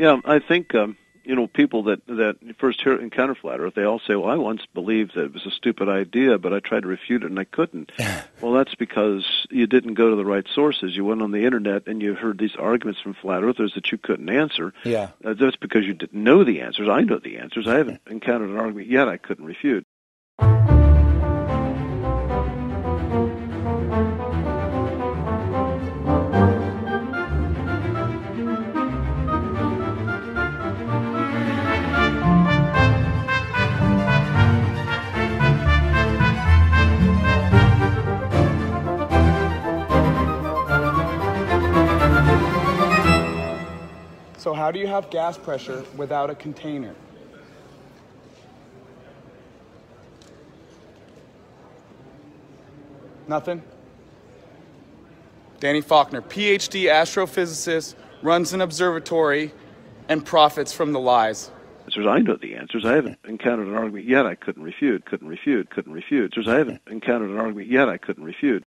Yeah, I think, people that first encounter flat earth, they all say, well, I once believed that it was a stupid idea, but I tried to refute it and I couldn't. Well, that's because you didn't go to the right sources. You went on the internet and you heard these arguments from flat earthers that you couldn't answer. Yeah. That's because you didn't know the answers. I know the answers. I haven't encountered an argument yet I couldn't refute. So how do you have gas pressure without a container? Nothing? Danny Faulkner, PhD astrophysicist, runs an observatory and profits from the lies. I know the answers. I haven't encountered an argument yet I couldn't refute.